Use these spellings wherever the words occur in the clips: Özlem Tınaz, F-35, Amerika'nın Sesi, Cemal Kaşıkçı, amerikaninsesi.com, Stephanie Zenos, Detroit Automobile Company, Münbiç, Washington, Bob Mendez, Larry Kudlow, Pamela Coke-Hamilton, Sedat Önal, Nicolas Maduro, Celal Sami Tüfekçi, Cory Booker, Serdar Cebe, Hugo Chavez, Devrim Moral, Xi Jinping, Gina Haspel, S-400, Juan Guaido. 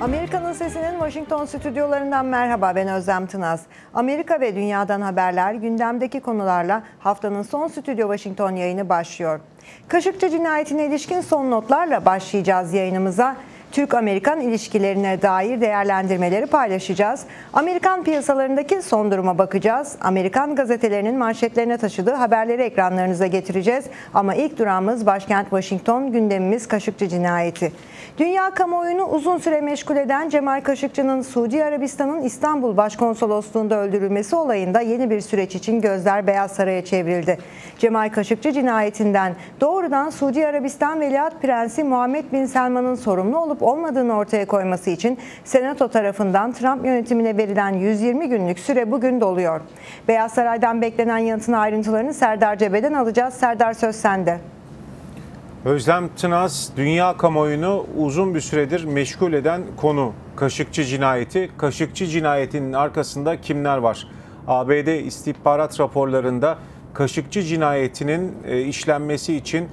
Amerika'nın Sesi'nin Washington stüdyolarından merhaba, ben Özlem Tınaz. Amerika ve dünyadan haberler, gündemdeki konularla haftanın son Stüdyo Washington yayını başlıyor. Kaşıkçı cinayetine ilişkin son notlarla başlayacağız yayınımıza. Türk-Amerikan ilişkilerine dair değerlendirmeleri paylaşacağız. Amerikan piyasalarındaki son duruma bakacağız. Amerikan gazetelerinin manşetlerine taşıdığı haberleri ekranlarınıza getireceğiz. Ama ilk durağımız başkent Washington, gündemimiz Kaşıkçı cinayeti. Dünya kamuoyunu uzun süre meşgul eden Cemal Kaşıkçı'nın Suudi Arabistan'ın İstanbul Başkonsolosluğu'nda öldürülmesi olayında yeni bir süreç için gözler Beyaz Saray'a çevrildi. Cemal Kaşıkçı cinayetinden doğrudan Suudi Arabistan Veliaht Prensi Muhammed Bin Selman'ın sorumlu olup olmadığını ortaya koyması için Senato tarafından Trump yönetimine verilen 120 günlük süre bugün doluyor. Beyaz Saray'dan beklenen yanıtın ayrıntılarını Serdar Cebe'den alacağız. Serdar, söz sende. Özlem Tınaz, dünya kamuoyunu uzun bir süredir meşgul eden konu Kaşıkçı cinayeti. Kaşıkçı cinayetinin arkasında kimler var? ABD istihbarat raporlarında Kaşıkçı cinayetinin işlenmesi için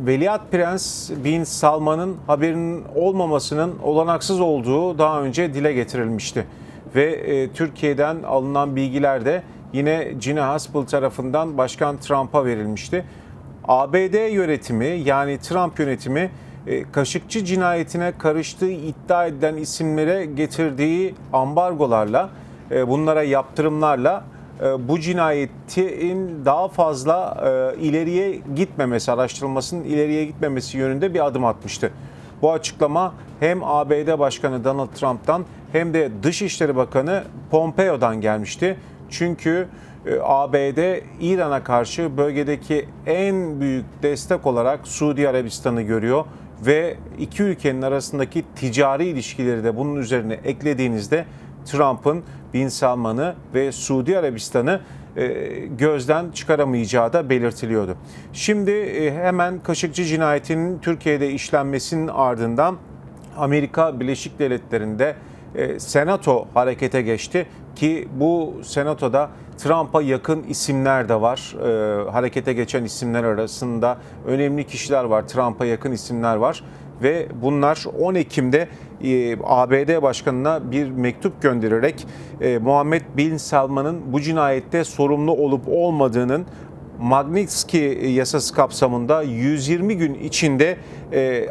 Veliaht Prens Bin Salman'ın haberinin olmamasının olanaksız olduğu daha önce dile getirilmişti. Ve Türkiye'den alınan bilgiler de yine Gina Haspel tarafından Başkan Trump'a verilmişti. ABD yönetimi, yani Trump yönetimi, Kaşıkçı cinayetine karıştığı iddia edilen isimlere getirdiği ambargolarla, bunlara yaptırımlarla bu cinayetin daha fazla ileriye gitmemesi, araştırılmasının ileriye gitmemesi yönünde bir adım atmıştı. Bu açıklama hem ABD Başkanı Donald Trump'tan hem de Dışişleri Bakanı Pompeo'dan gelmişti. Çünkü ABD İran'a karşı bölgedeki en büyük destek olarak Suudi Arabistan'ı görüyor ve iki ülkenin arasındaki ticari ilişkileri de bunun üzerine eklediğinizde Trump'ın Bin Salman'ı ve Suudi Arabistan'ı gözden çıkaramayacağı da belirtiliyordu. Şimdi hemen Kaşıkçı cinayetinin Türkiye'de işlenmesinin ardından Amerika Birleşik Devletleri'nde Senato harekete geçti ki bu Senato'da Trump'a yakın isimler de var. Harekete geçen isimler arasında önemli kişiler var, Trump'a yakın isimler var. Ve bunlar 10 Ekim'de ABD Başkanı'na bir mektup göndererek Muhammed Bin Selman'ın bu cinayette sorumlu olup olmadığının Magnitsky yasası kapsamında 120 gün içinde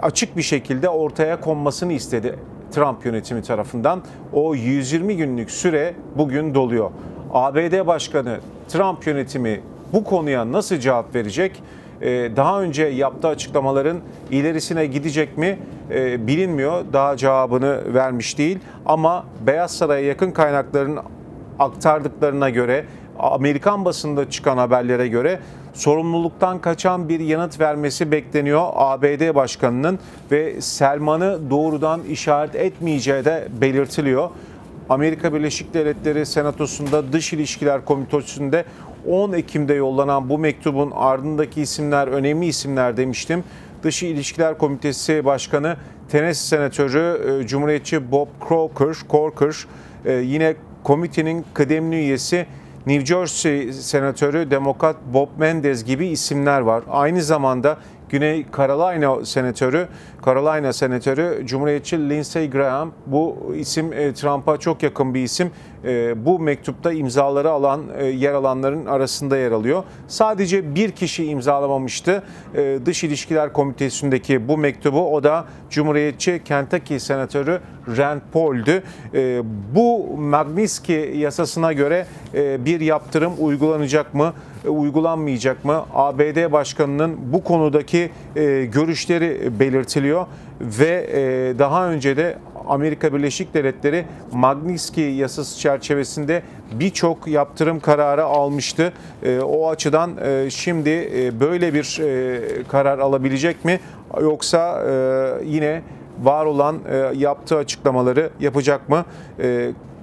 açık bir şekilde ortaya konmasını istedi Trump yönetimi tarafından. O 120 günlük süre bugün doluyor. ABD Başkanı, Trump yönetimi bu konuya nasıl cevap verecek? Daha önce yaptığı açıklamaların ilerisine gidecek mi bilinmiyor. Daha cevabını vermiş değil. Ama Beyaz Saray'a yakın kaynakların aktardıklarına göre, Amerikan basında çıkan haberlere göre sorumluluktan kaçan bir yanıt vermesi bekleniyor ABD Başkanı'nın ve Selman'ı doğrudan işaret etmeyeceği de belirtiliyor. Amerika Birleşik Devletleri Senatosu'nda Dış İlişkiler Komitesi'nde 10 Ekim'de yollanan bu mektubun ardındaki isimler önemli isimler demiştim. Dış İlişkiler Komitesi Başkanı, Tennessee Senatörü Cumhuriyetçi Bob Corker, yine komitenin kıdemli üyesi New Jersey Senatörü Demokrat Bob Mendez gibi isimler var. Aynı zamanda Güney Carolina Senatörü Cumhuriyetçi Lindsey Graham, bu isim Trump'a çok yakın bir isim. Bu mektupta imzaları alan yer alanların arasında yer alıyor. Sadece bir kişi imzalamamıştı Dış İlişkiler Komitesi'ndeki bu mektubu. O da Cumhuriyetçi Kentucky Senatörü Rand Paul'dü. Bu Magnitsky yasasına göre bir yaptırım uygulanacak mı, uygulanmayacak mı? ABD Başkanı'nın bu konudaki görüşleri belirtiliyor ve daha önce de Amerika Birleşik Devletleri Magnitsky yasası çerçevesinde birçok yaptırım kararı almıştı. O açıdan şimdi böyle bir karar alabilecek mi? Yoksa yine var olan yaptığı açıklamaları yapacak mı?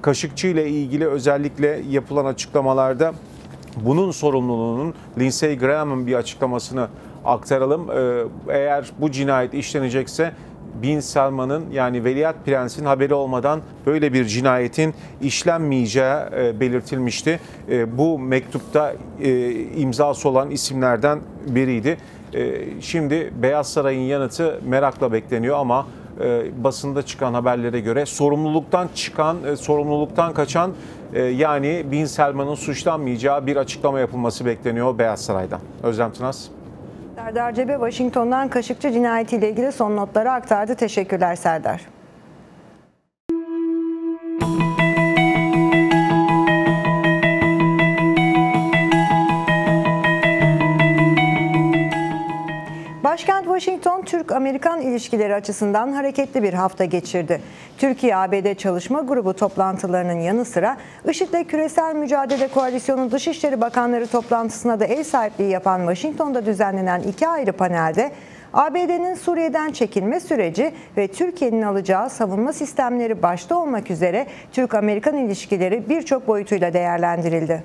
Kaşıkçı ile ilgili özellikle yapılan açıklamalarda bunun sorumluluğunun Lindsey Graham'ın bir açıklamasını aktaralım. Eğer bu cinayet işlenecekse Bin Selman'ın, yani Veliaht Prens'in haberi olmadan böyle bir cinayetin işlenmeyeceği belirtilmişti. Bu mektupta imzası olan isimlerden biriydi. Şimdi Beyaz Saray'ın yanıtı merakla bekleniyor ama basında çıkan haberlere göre sorumluluktan kaçan yani Bin Selman'ın suçlanmayacağı bir açıklama yapılması bekleniyor Beyaz Saray'dan. Özlem Tınaz. Serdar Cebe, Washington'dan Kaşıkçı cinayetiyle ilgili son notları aktardı. Teşekkürler Serdar. Başkent Washington, Türk-Amerikan ilişkileri açısından hareketli bir hafta geçirdi. Türkiye-ABD Çalışma Grubu toplantılarının yanı sıra IŞİD'le Küresel Mücadele Koalisyonu Dışişleri Bakanları toplantısına da ev sahipliği yapan Washington'da düzenlenen iki ayrı panelde ABD'nin Suriye'den çekilme süreci ve Türkiye'nin alacağı savunma sistemleri başta olmak üzere Türk-Amerikan ilişkileri birçok boyutuyla değerlendirildi.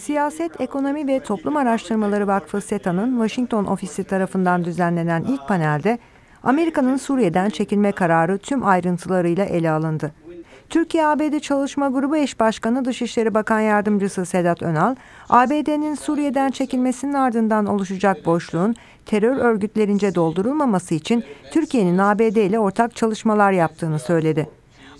Siyaset, Ekonomi ve Toplum Araştırmaları Vakfı SETA'nın Washington ofisi tarafından düzenlenen ilk panelde Amerika'nın Suriye'den çekilme kararı tüm ayrıntılarıyla ele alındı. Türkiye-ABD Çalışma Grubu Eş Başkanı Dışişleri Bakan Yardımcısı Sedat Önal, ABD'nin Suriye'den çekilmesinin ardından oluşacak boşluğun terör örgütlerince doldurulmaması için Türkiye'nin ABD ile ortak çalışmalar yaptığını söyledi.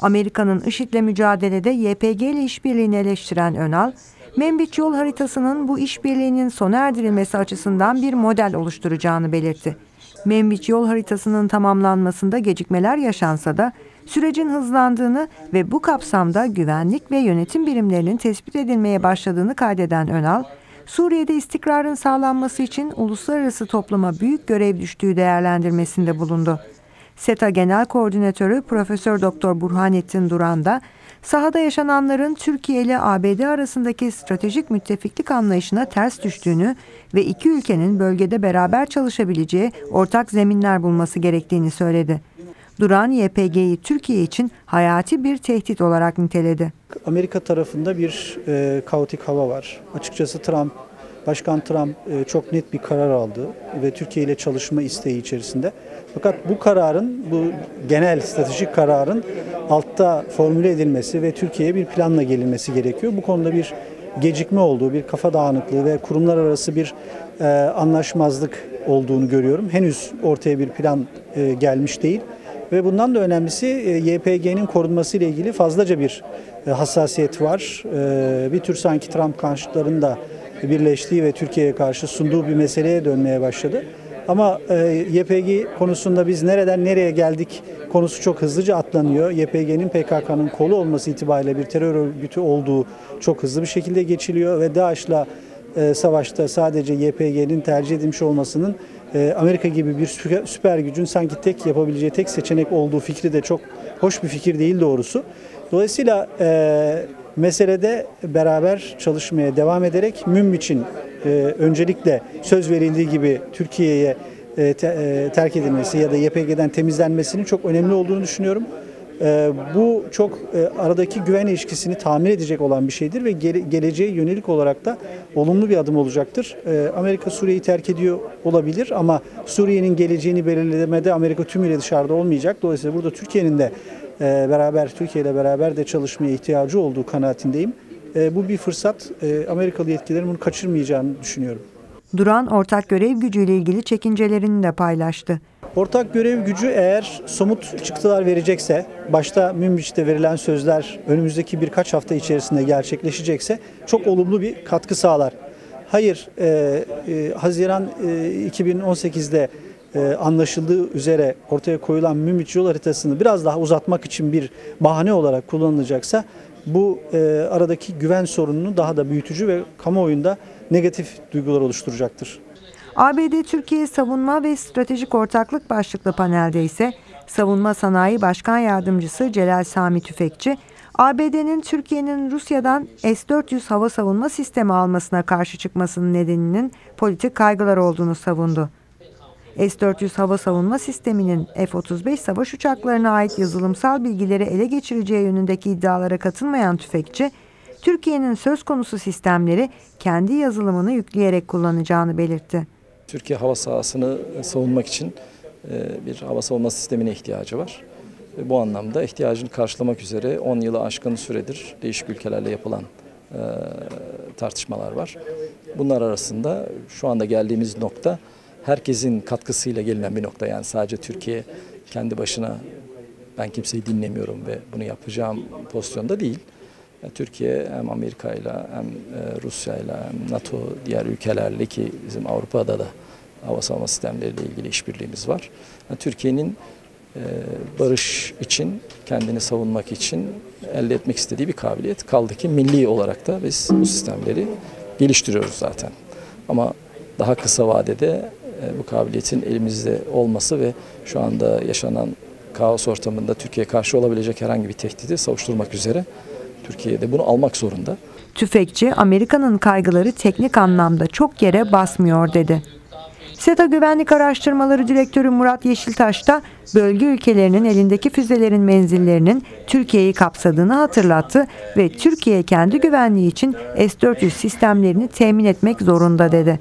Amerika'nın IŞİD'le mücadelede YPG ile işbirliğini eleştiren Önal, Membiç yol haritasının bu işbirliğinin sona erdirilmesi açısından bir model oluşturacağını belirtti. Membiç yol haritasının tamamlanmasında gecikmeler yaşansa da sürecin hızlandığını ve bu kapsamda güvenlik ve yönetim birimlerinin tespit edilmeye başladığını kaydeden Önal, Suriye'de istikrarın sağlanması için uluslararası topluma büyük görev düştüğü değerlendirmesinde bulundu. SETA Genel Koordinatörü Profesör Doktor Burhanettin Duran da sahada yaşananların Türkiye ile ABD arasındaki stratejik müttefiklik anlayışına ters düştüğünü ve iki ülkenin bölgede beraber çalışabileceği ortak zeminler bulması gerektiğini söyledi. Duran, YPG'yi Türkiye için hayati bir tehdit olarak niteledi. Amerika tarafında bir kaotik hava var. Açıkçası Başkan Trump çok net bir karar aldı ve Türkiye ile çalışma isteği içerisinde. Fakat bu genel stratejik kararın altta formüle edilmesi ve Türkiye'ye bir planla gelinmesi gerekiyor. Bu konuda bir gecikme olduğu, bir kafa dağınıklığı ve kurumlar arası bir anlaşmazlık olduğunu görüyorum. Henüz ortaya bir plan gelmiş değil. Ve bundan da önemlisi YPG'nin korunması ile ilgili fazlaca bir hassasiyet var. Bir tür sanki Trump karşıtlarının da birleştiği ve Türkiye'ye karşı sunduğu bir meseleye dönmeye başladı. Ama YPG konusunda biz nereden nereye geldik konusu çok hızlıca atlanıyor. YPG'nin PKK'nın kolu olması itibariyle bir terör örgütü olduğu çok hızlı bir şekilde geçiliyor ve DAEŞ'la savaşta sadece YPG'nin tercih edilmiş olmasının Amerika gibi bir süper gücün sanki tek yapabileceği tek seçenek olduğu fikri de çok hoş bir fikir değil doğrusu. Dolayısıyla meselede beraber çalışmaya devam ederek MÜM için öncelikle söz verildiği gibi Türkiye'ye terk edilmesi ya da YPG'den temizlenmesinin çok önemli olduğunu düşünüyorum. Bu çok aradaki güven ilişkisini tamir edecek olan bir şeydir ve geleceğe yönelik olarak da olumlu bir adım olacaktır. Amerika Suriye'yi terk ediyor olabilir ama Suriye'nin geleceğini belirlemede Amerika tümüyle dışarıda olmayacak. Dolayısıyla burada Türkiye'nin de Türkiye ile beraber de çalışmaya ihtiyacı olduğu kanaatindeyim. Bu bir fırsat. Amerikalı yetkililerin bunu kaçırmayacağını düşünüyorum. Duran, ortak görev gücüyle ilgili çekincelerini de paylaştı. Ortak görev gücü eğer somut çıktılar verecekse, başta Münbiç'te verilen sözler önümüzdeki birkaç hafta içerisinde gerçekleşecekse çok olumlu bir katkı sağlar. Hayır, Haziran 2018'de anlaşıldığı üzere ortaya koyulan Münbiç yol haritasını biraz daha uzatmak için bir bahane olarak kullanılacaksa bu aradaki güven sorununu daha da büyütücü ve kamuoyunda negatif duygular oluşturacaktır. ABD-Türkiye Savunma ve Stratejik Ortaklık başlıklı panelde ise Savunma Sanayi Başkan Yardımcısı Celal Sami Tüfekçi, ABD'nin Türkiye'nin Rusya'dan S-400 hava savunma sistemi almasına karşı çıkmasının nedeninin politik kaygılar olduğunu savundu. S-400 hava savunma sisteminin F-35 savaş uçaklarına ait yazılımsal bilgileri ele geçireceği yönündeki iddialara katılmayan Tüfekçi, Türkiye'nin söz konusu sistemleri kendi yazılımını yükleyerek kullanacağını belirtti. Türkiye hava sahasını savunmak için bir hava savunma sistemine ihtiyacı var. Bu anlamda ihtiyacını karşılamak üzere 10 yılı aşkın süredir değişik ülkelerle yapılan tartışmalar var. Bunlar arasında şu anda geldiğimiz nokta herkesin katkısıyla gelinen bir nokta. Yani sadece Türkiye kendi başına ben kimseyi dinlemiyorum ve bunu yapacağım pozisyonda değil. Türkiye hem Amerika'yla hem Rusya'yla hem NATO diğer ülkelerle ki bizim Avrupa'da da hava savunma sistemleriyle ilgili işbirliğimiz var. Türkiye'nin barış için, kendini savunmak için elde etmek istediği bir kabiliyet. Kaldı ki milli olarak da biz bu sistemleri geliştiriyoruz zaten. Ama daha kısa vadede bu kabiliyetin elimizde olması ve şu anda yaşanan kaos ortamında Türkiye'ye karşı olabilecek herhangi bir tehdidi savuşturmak üzere Türkiye'de bunu almak zorunda. Tüfekçi, Amerika'nın kaygıları teknik anlamda çok yere basmıyor dedi. SETA Güvenlik Araştırmaları Direktörü Murat Yeşiltaş da bölge ülkelerinin elindeki füzelerin menzillerinin Türkiye'yi kapsadığını hatırlattı ve Türkiye kendi güvenliği için S-400 sistemlerini temin etmek zorunda dedi.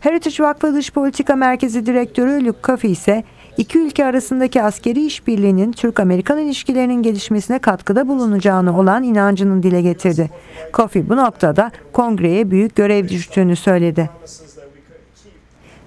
Heritage Vakfı Dış Politika Merkezi Direktörü Luke Coffey ise iki ülke arasındaki askeri işbirliğinin Türk-Amerikan ilişkilerinin gelişmesine katkıda bulunacağını olan inancını dile getirdi. Coffey bu noktada Kongreye büyük görev düştüğünü söyledi.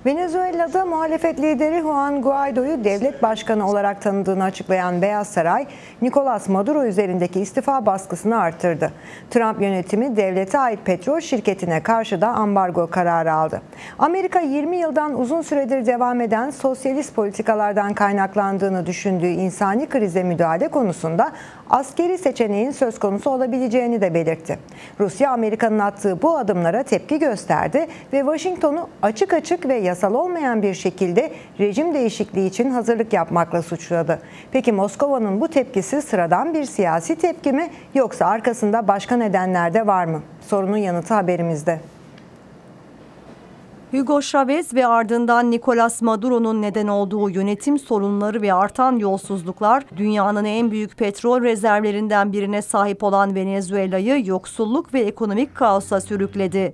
Venezuela'da muhalefet lideri Juan Guaido'yu devlet başkanı olarak tanıdığını açıklayan Beyaz Saray, Nicolas Maduro üzerindeki istifa baskısını artırdı. Trump yönetimi devlete ait petrol şirketine karşı da ambargo kararı aldı. Amerika 20 yıldan uzun süredir devam eden sosyalist politikalardan kaynaklandığını düşündüğü insani krize müdahale konusunda askeri seçeneğin söz konusu olabileceğini de belirtti. Rusya, Amerika'nın attığı bu adımlara tepki gösterdi ve Washington'u açık açık ve yasal olmayan bir şekilde rejim değişikliği için hazırlık yapmakla suçladı. Peki Moskova'nın bu tepkisi sıradan bir siyasi tepki mi yoksa arkasında başka nedenler de var mı? Sorunun yanıtı haberimizde. Hugo Chavez ve ardından Nicolas Maduro'nun neden olduğu yönetim sorunları ve artan yolsuzluklar dünyanın en büyük petrol rezervlerinden birine sahip olan Venezuela'yı yoksulluk ve ekonomik kaosa sürükledi.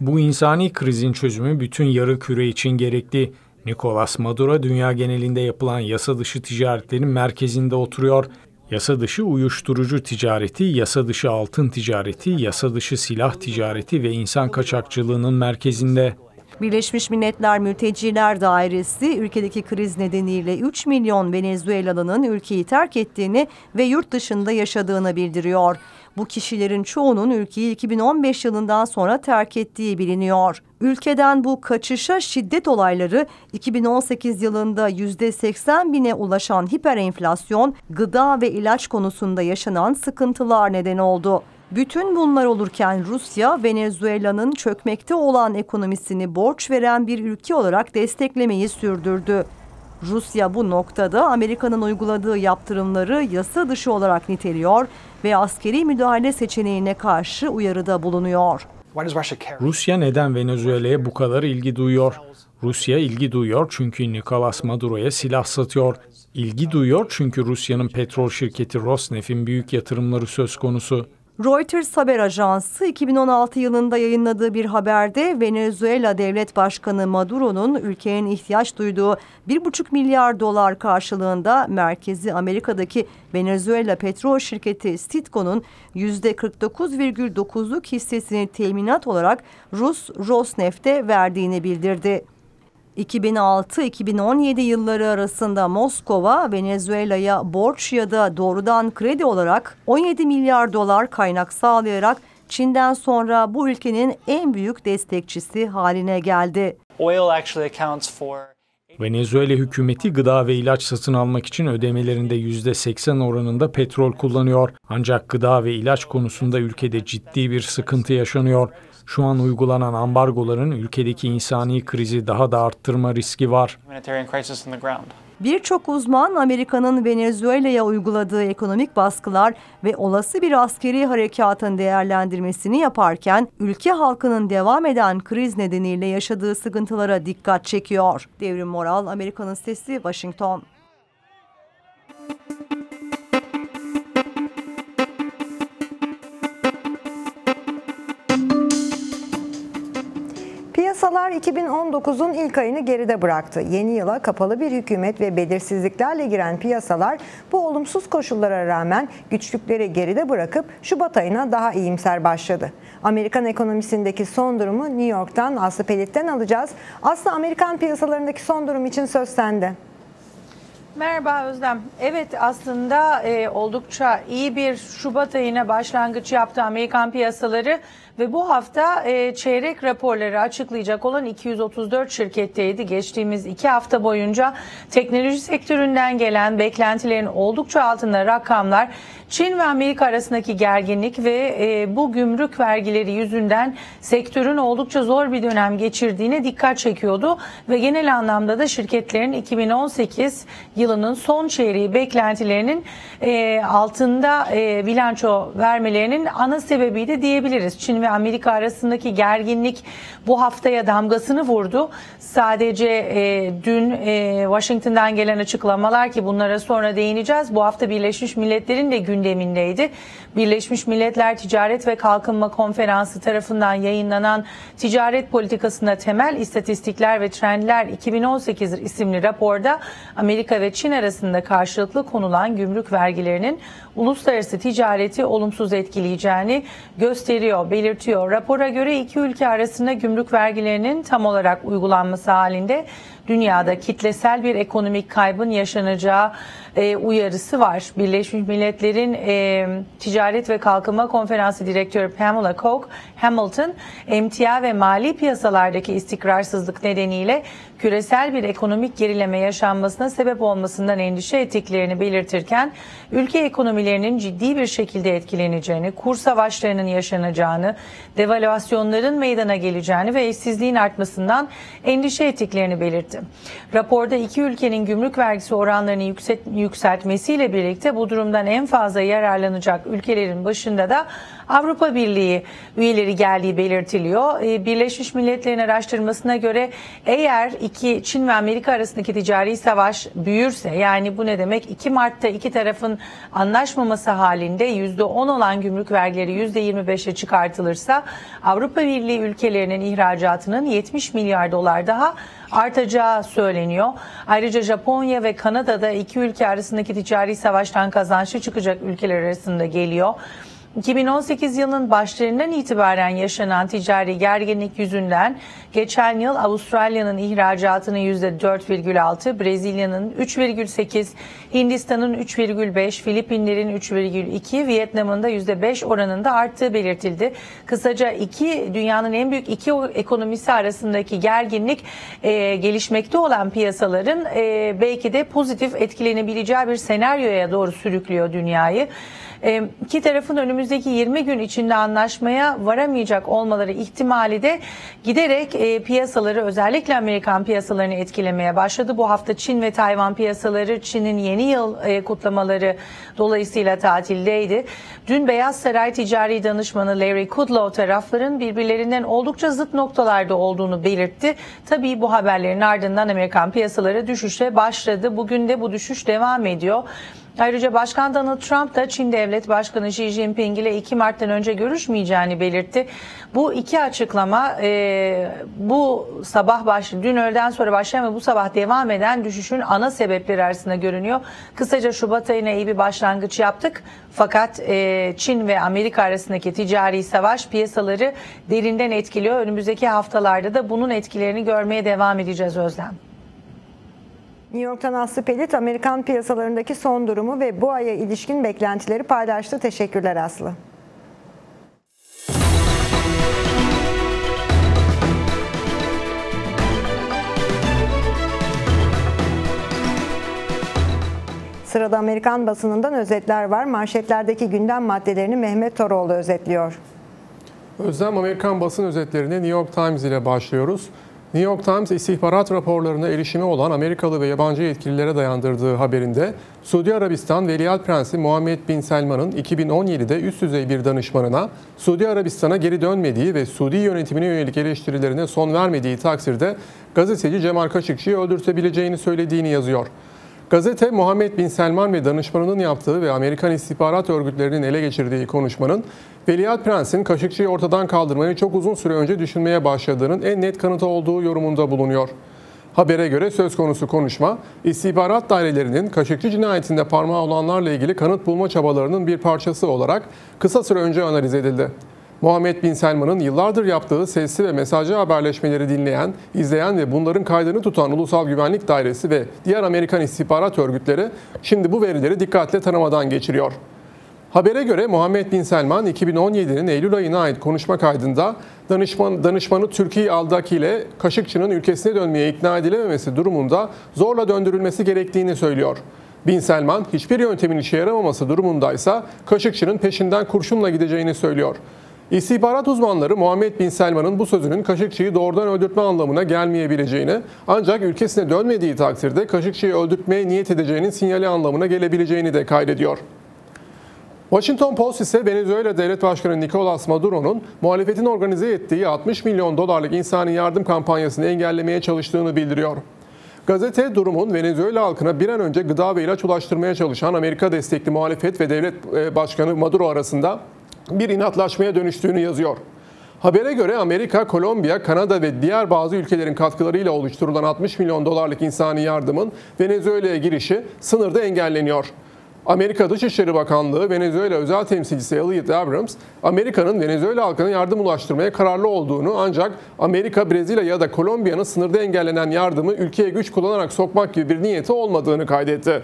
Bu insani krizin çözümü bütün yarı küre için gerekli. Nicolas Maduro dünya genelinde yapılan yasa dışı ticaretlerin merkezinde oturuyor. Yasa dışı uyuşturucu ticareti, yasa dışı altın ticareti, yasa dışı silah ticareti ve insan kaçakçılığının merkezinde. Birleşmiş Milletler Mülteciler Dairesi ülkedeki kriz nedeniyle 3 milyon Venezuelalı'nın ülkeyi terk ettiğini ve yurt dışında yaşadığını bildiriyor. Bu kişilerin çoğunun ülkeyi 2015 yılından sonra terk ettiği biliniyor. Ülkeden bu kaçışa şiddet olayları, 2018 yılında %80.000'e ulaşan hiperenflasyon, gıda ve ilaç konusunda yaşanan sıkıntılar neden oldu. Bütün bunlar olurken Rusya, Venezuela'nın çökmekte olan ekonomisini borç veren bir ülke olarak desteklemeyi sürdürdü. Rusya bu noktada Amerika'nın uyguladığı yaptırımları yasa dışı olarak niteliyor ve askeri müdahale seçeneğine karşı uyarıda bulunuyor. Rusya neden Venezuela'ya bu kadar ilgi duyuyor? Rusya ilgi duyuyor çünkü Nicolas Maduro'ya silah satıyor. İlgi duyuyor çünkü Rusya'nın petrol şirketi Rosneft'in büyük yatırımları söz konusu. Reuters haber ajansı 2016 yılında yayınladığı bir haberde Venezuela Devlet Başkanı Maduro'nun ülkenin ihtiyaç duyduğu 1,5 milyar dolar karşılığında merkezi Amerika'daki Venezuela petrol şirketi Citgo'nun %49,9'luk hissesini teminat olarak Rus Rosneft'e verdiğini bildirdi. 2006-2017 yılları arasında Moskova, Venezuela'ya borç ya da doğrudan kredi olarak 17 milyar dolar kaynak sağlayarak Çin'den sonra bu ülkenin en büyük destekçisi haline geldi. Venezuela hükümeti gıda ve ilaç satın almak için ödemelerinde %80 oranında petrol kullanıyor. Ancak gıda ve ilaç konusunda ülkede ciddi bir sıkıntı yaşanıyor. Şu an uygulanan ambargoların ülkedeki insani krizi daha da arttırma riski var. Birçok uzman Amerika'nın Venezuela'ya uyguladığı ekonomik baskılar ve olası bir askeri harekatın değerlendirmesini yaparken ülke halkının devam eden kriz nedeniyle yaşadığı sıkıntılara dikkat çekiyor. Devrim Moral, Amerika'nın Sesi, Washington. Piyasalar 2019'un ilk ayını geride bıraktı. Yeni yıla kapalı bir hükümet ve belirsizliklerle giren piyasalar bu olumsuz koşullara rağmen güçlükleri geride bırakıp Şubat ayına daha iyimser başladı. Amerikan ekonomisindeki son durumu New York'tan Aslı Pelit'ten alacağız. Aslı, Amerikan piyasalarındaki son durum için söz sende. Merhaba Özlem. Evet, aslında oldukça iyi bir Şubat ayına başlangıç yaptı Amerikan piyasaları ve bu hafta çeyrek raporları açıklayacak olan 234 şirketteydi. Geçtiğimiz 2 hafta boyunca teknoloji sektöründen gelen beklentilerin oldukça altında rakamlar, Çin ve Amerika arasındaki gerginlik ve bu gümrük vergileri yüzünden sektörün oldukça zor bir dönem geçirdiğine dikkat çekiyordu ve genel anlamda da şirketlerin 2018 yılının son çeyreği beklentilerinin altında bilanço vermelerinin ana sebebiydi diyebiliriz. Çin ve Amerika arasındaki gerginlik bu haftaya damgasını vurdu. Sadece dün Washington'dan gelen açıklamalar, ki bunlara sonra değineceğiz, bu hafta Birleşmiş Milletler'in de gündemindeydi. Birleşmiş Milletler Ticaret ve Kalkınma Konferansı tarafından yayınlanan Ticaret Politikasında Temel İstatistikler ve Trendler 2018 isimli raporda Amerika ve Çin arasında karşılıklı konulan gümrük vergilerinin uluslararası ticareti olumsuz etkileyeceğini gösteriyor, belirtiyor. Rapora göre iki ülke arasında gümrük vergilerinin tam olarak uygulanması halinde dünyada kitlesel bir ekonomik kaybın yaşanacağı uyarısı var. Birleşmiş Milletler'in Ticaret ve Kalkınma Konferansı Direktörü Pamela Coke-Hamilton, emtia ve mali piyasalardaki istikrarsızlık nedeniyle küresel bir ekonomik gerileme yaşanmasına sebep olmasından endişe ettiklerini belirtirken, ülke ekonomilerinin ciddi bir şekilde etkileneceğini, kur savaşlarının yaşanacağını, devalüasyonların meydana geleceğini ve işsizliğin artmasından endişe ettiklerini belirtti. Raporda iki ülkenin gümrük vergisi oranlarını yükseltmesiyle birlikte bu durumdan en fazla yararlanacak ülkelerin başında da Avrupa Birliği üyeleri geldiği belirtiliyor. Birleşmiş Milletler'in araştırmasına göre eğer Çin ve Amerika arasındaki ticari savaş büyürse, yani bu ne demek? 2 Mart'ta iki tarafın anlaşmaması halinde %10 olan gümrük vergileri %25'e çıkartılırsa Avrupa Birliği ülkelerinin ihracatının 70 milyar dolar daha artacağı söyleniyor. Ayrıca Japonya ve Kanada'da iki ülke arasındaki ticari savaştan kazançlı çıkacak ülkeler arasında geliyor. 2018 yılının başlarından itibaren yaşanan ticari gerginlik yüzünden geçen yıl Avustralya'nın ihracatının %4,6, Brezilya'nın 3,8, Hindistan'ın 3,5, Filipinlerin 3,2, Vietnam'ın da %5 oranında arttığı belirtildi. Kısaca dünyanın en büyük iki ekonomisi arasındaki gerginlik gelişmekte olan piyasaların belki de pozitif etkilenebileceği bir senaryoya doğru sürüklüyor dünyayı. İki tarafın önümüzdeki 20 gün içinde anlaşmaya varamayacak olmaları ihtimali de giderek piyasaları, özellikle Amerikan piyasalarını etkilemeye başladı. Bu hafta Çin ve Tayvan piyasaları, Çin'in yeni yıl kutlamaları dolayısıyla tatildeydi. Dün Beyaz Saray Ticari Danışmanı Larry Kudlow tarafların birbirlerinden oldukça zıt noktalarda olduğunu belirtti. Tabii bu haberlerin ardından Amerikan piyasaları düşüşe başladı. Bugün de bu düşüş devam ediyor. Ayrıca Başkan Donald Trump da Çin Devlet Başkanı Xi Jinping ile 2 Mart'tan önce görüşmeyeceğini belirtti. Bu iki açıklama bu sabah dün öğleden sonra başlayan ve bu sabah devam eden düşüşün ana sebepleri arasında görünüyor. Kısaca Şubat ayına iyi bir başlangıç yaptık. Fakat Çin ve Amerika arasındaki ticari savaş piyasaları derinden etkiliyor. Önümüzdeki haftalarda da bunun etkilerini görmeye devam edeceğiz Özlem. New York'tan Aslı Pelit, Amerikan piyasalarındaki son durumu ve bu aya ilişkin beklentileri paylaştı. Teşekkürler Aslı. Sırada Amerikan basınından özetler var. Manşetlerdeki gündem maddelerini Mehmet Toroğlu özetliyor. Özlem, Amerikan basın özetlerine New York Times ile başlıyoruz. New York Times, istihbarat raporlarına erişimi olan Amerikalı ve yabancı yetkililere dayandırdığı haberinde Suudi Arabistan Veliaht Prensi Muhammed Bin Selman'ın 2017'de üst düzey bir danışmanına Suudi Arabistan'a geri dönmediği ve Suudi yönetimine yönelik eleştirilerine son vermediği takdirde gazeteci Cemal Kaşıkçı'yı öldürtebileceğini söylediğini yazıyor. Gazete, Muhammed Bin Selman ve danışmanının yaptığı ve Amerikan istihbarat örgütlerinin ele geçirdiği konuşmanın, Veliaht Prens'in Kaşıkçı'yı ortadan kaldırmayı çok uzun süre önce düşünmeye başladığının en net kanıtı olduğu yorumunda bulunuyor. Habere göre söz konusu konuşma, istihbarat dairelerinin Kaşıkçı cinayetinde parmağı olanlarla ilgili kanıt bulma çabalarının bir parçası olarak kısa süre önce analiz edildi. Muhammed Bin Selman'ın yıllardır yaptığı sesli ve mesajlı haberleşmeleri dinleyen, izleyen ve bunların kaydını tutan Ulusal Güvenlik Dairesi ve diğer Amerikan istihbarat örgütleri şimdi bu verileri dikkatle taramadan geçiriyor. Habere göre Muhammed Bin Selman 2017'nin Eylül ayına ait konuşma kaydında danışmanı Türkiye Aldaki ile Kaşıkçı'nın ülkesine dönmeye ikna edilememesi durumunda zorla döndürülmesi gerektiğini söylüyor. Bin Selman hiçbir yöntemin işe yaramaması durumundaysa Kaşıkçı'nın peşinden kurşunla gideceğini söylüyor. İstihbarat uzmanları Muhammed Bin Selman'ın bu sözünün Kaşıkçı'yı doğrudan öldürtme anlamına gelmeyebileceğini, ancak ülkesine dönmediği takdirde Kaşıkçı'yı öldürtmeye niyet edeceğinin sinyali anlamına gelebileceğini de kaydediyor. Washington Post ise Venezuela Devlet Başkanı Nicolas Maduro'nun muhalefetin organize ettiği 60 milyon dolarlık insani yardım kampanyasını engellemeye çalıştığını bildiriyor. Gazete, durumun Venezuela halkına bir an önce gıda ve ilaç ulaştırmaya çalışan Amerika destekli muhalefet ve devlet başkanı Maduro arasında bir inatlaşmaya dönüştüğünü yazıyor. Habere göre Amerika, Kolombiya, Kanada ve diğer bazı ülkelerin katkılarıyla oluşturulan 60 milyon dolarlık insani yardımın Venezuela'ya girişi sınırda engelleniyor. Amerika Dışişleri Bakanlığı, Venezuela Özel Temsilcisi Elliot Abrams, Amerika'nın Venezuela halkına yardım ulaştırmaya kararlı olduğunu, ancak Amerika, Brezilya ya da Kolombiya'nın sınırda engellenen yardımı ülkeye güç kullanarak sokmak gibi bir niyeti olmadığını kaydetti.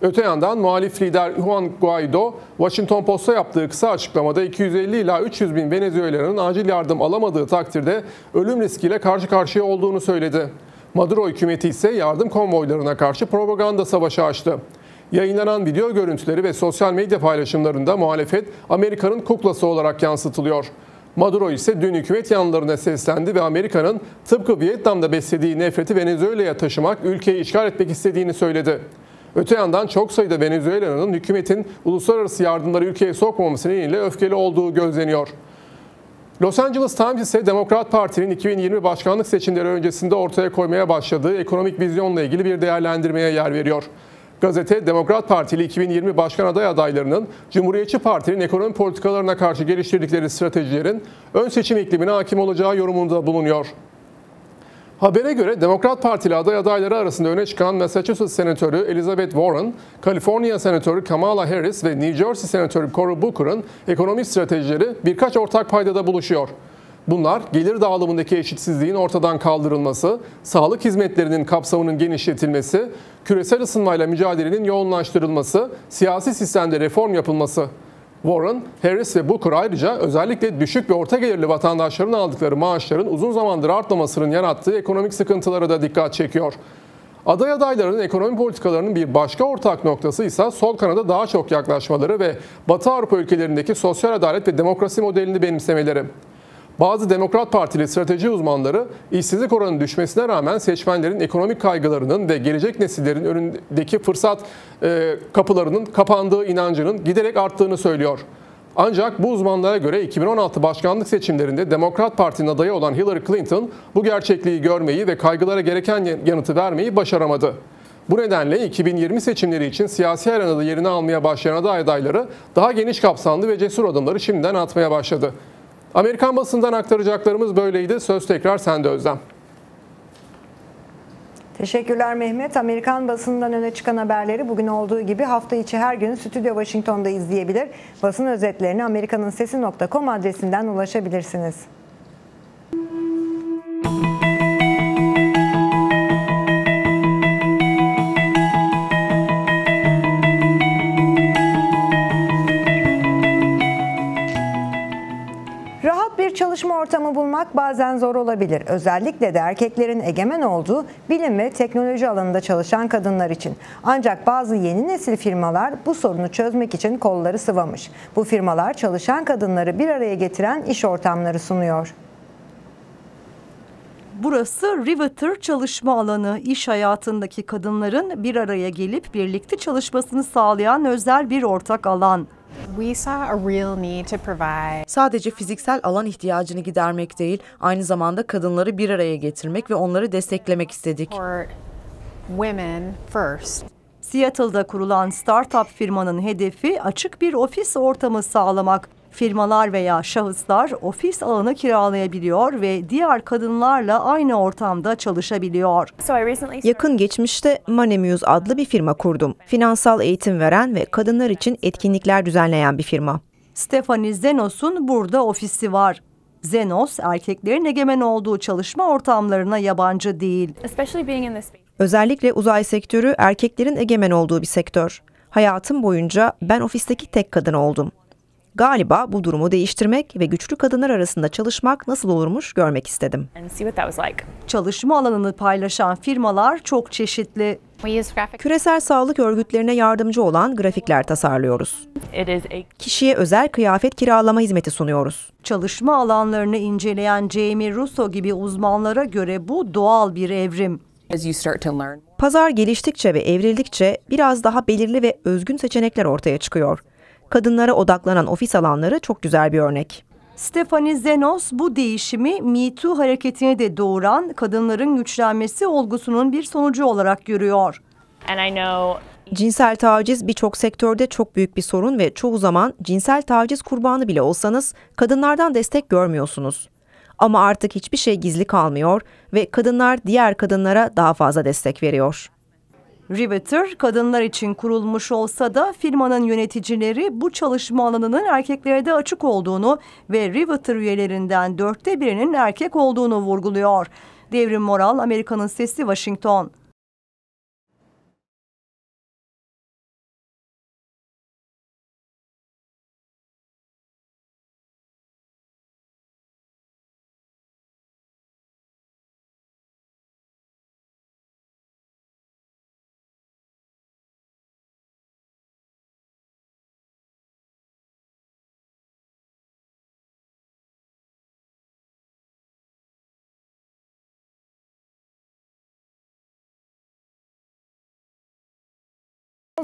Öte yandan muhalif lider Juan Guaido, Washington Post'a yaptığı kısa açıklamada 250 ila 300 bin Venezuela'nın acil yardım alamadığı takdirde ölüm riskiyle karşı karşıya olduğunu söyledi. Maduro hükümeti ise yardım konvoylarına karşı propaganda savaşı açtı. Yayınlanan video görüntüleri ve sosyal medya paylaşımlarında muhalefet Amerika'nın kuklası olarak yansıtılıyor. Maduro ise dün hükümet yanlılarına seslendi ve Amerika'nın tıpkı Vietnam'da beslediği nefreti Venezuela'ya taşımak, ülkeyi işgal etmek istediğini söyledi. Öte yandan çok sayıda Venezuela'nın hükümetin uluslararası yardımları ülkeye sokmaması nedeniyle öfkeli olduğu gözleniyor. Los Angeles Times ise Demokrat Parti'nin 2020 başkanlık seçimleri öncesinde ortaya koymaya başladığı ekonomik vizyonla ilgili bir değerlendirmeye yer veriyor. Gazete, Demokrat Partili 2020 başkan aday adaylarının Cumhuriyetçi Parti'nin ekonomi politikalarına karşı geliştirdikleri stratejilerin ön seçim iklimine hakim olacağı yorumunda bulunuyor. Habere göre Demokrat Partili aday adayları arasında öne çıkan Massachusetts Senatörü Elizabeth Warren, Kaliforniya Senatörü Kamala Harris ve New Jersey Senatörü Cory Booker'ın ekonomi stratejileri birkaç ortak paydada buluşuyor. Bunlar gelir dağılımındaki eşitsizliğin ortadan kaldırılması, sağlık hizmetlerinin kapsamının genişletilmesi, küresel ısınmayla mücadelenin yoğunlaştırılması, siyasi sistemde reform yapılması. Warren, Harris ve Booker ayrıca özellikle düşük ve orta gelirli vatandaşların aldıkları maaşların uzun zamandır artmamasının yarattığı ekonomik sıkıntılara da dikkat çekiyor. Aday adaylarının ekonomi politikalarının bir başka ortak noktası ise sol kanada daha çok yaklaşmaları ve Batı Avrupa ülkelerindeki sosyal adalet ve demokrasi modelini benimsemeleri. Bazı Demokrat Partili strateji uzmanları işsizlik oranının düşmesine rağmen seçmenlerin ekonomik kaygılarının ve gelecek nesillerin önündeki fırsat kapılarının kapandığı inancının giderek arttığını söylüyor. Ancak bu uzmanlara göre 2016 başkanlık seçimlerinde Demokrat Parti'nin adayı olan Hillary Clinton bu gerçekliği görmeyi ve kaygılara gereken yanıtı vermeyi başaramadı. Bu nedenle 2020 seçimleri için siyasi arenada yerini almaya başlayan aday adayları daha geniş kapsamlı ve cesur adımları şimdiden atmaya başladı. Amerikan basından aktaracaklarımız böyleydi. Söz tekrar sende Özlem. Teşekkürler Mehmet. Amerikan basından öne çıkan haberleri bugün olduğu gibi hafta içi her gün Stüdyo Washington'da izleyebilir. Basın özetlerini amerikaninsesi.com adresinden ulaşabilirsiniz. Çalışma ortamı bulmak bazen zor olabilir. Özellikle de erkeklerin egemen olduğu bilim ve teknoloji alanında çalışan kadınlar için. Ancak bazı yeni nesil firmalar bu sorunu çözmek için kolları sıvamış. Bu firmalar çalışan kadınları bir araya getiren iş ortamları sunuyor. Burası Riveter çalışma alanı. İş hayatındaki kadınların bir araya gelip birlikte çalışmasını sağlayan özel bir ortak alan. Sadece fiziksel alan ihtiyacını gidermek değil, aynı zamanda kadınları bir araya getirmek ve onları desteklemek istedik. Seattle'da kurulan startup firmanın hedefi açık bir ofis ortamı sağlamak. Firmalar veya şahıslar ofis alanı kiralayabiliyor ve diğer kadınlarla aynı ortamda çalışabiliyor. Yakın geçmişte Money Muse adlı bir firma kurdum. Finansal eğitim veren ve kadınlar için etkinlikler düzenleyen bir firma. Stephanie Zenos'un burada ofisi var. Zenos, erkeklerin egemen olduğu çalışma ortamlarına yabancı değil. Özellikle uzay sektörü erkeklerin egemen olduğu bir sektör. Hayatım boyunca ben ofisteki tek kadın oldum. Galiba bu durumu değiştirmek ve güçlü kadınlar arasında çalışmak nasıl olurmuş görmek istedim. Çalışma alanını paylaşan firmalar çok çeşitli. Küresel sağlık örgütlerine yardımcı olan grafikler tasarlıyoruz. Kişiye özel kıyafet kiralama hizmeti sunuyoruz. Çalışma alanlarını inceleyen Jamie Russo gibi uzmanlara göre bu doğal bir evrim. Pazar geliştikçe ve evrildikçe biraz daha belirli ve özgün seçenekler ortaya çıkıyor. Kadınlara odaklanan ofis alanları çok güzel bir örnek. Stephanie Zenos bu değişimi Me Too hareketini de doğuran kadınların güçlenmesi olgusunun bir sonucu olarak görüyor. Cinsel taciz birçok sektörde çok büyük bir sorun ve çoğu zaman cinsel taciz kurbanı bile olsanız kadınlardan destek görmüyorsunuz. Ama artık hiçbir şey gizli kalmıyor ve kadınlar diğer kadınlara daha fazla destek veriyor. Riveter kadınlar için kurulmuş olsa da firmanın yöneticileri bu çalışma alanının erkeklere de açık olduğunu ve Riveter üyelerinden 1/4'ünün erkek olduğunu vurguluyor. Devrim Moral, Amerika'nın Sesi, Washington.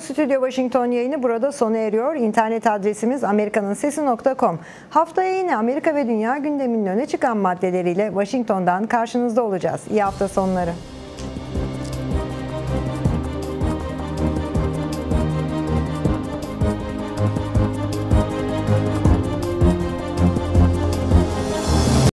Stüdyo Washington yayını burada sona eriyor. İnternet adresimiz amerikaninsesi.com. Haftaya yine Amerika ve dünya gündeminin öne çıkan maddeleriyle Washington'dan karşınızda olacağız. İyi hafta sonları.